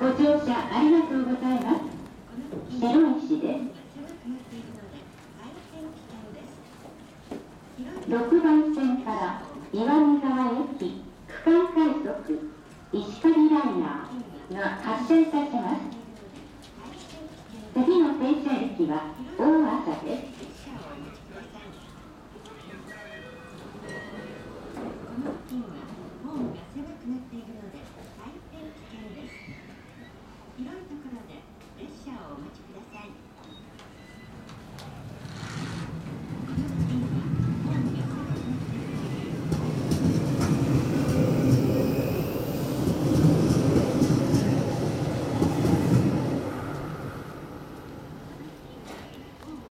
ご乗車ありがとうございます。白石です。6番線から岩見川駅区間快速石狩ライナーが発車いたします。次の停車駅は大麻です。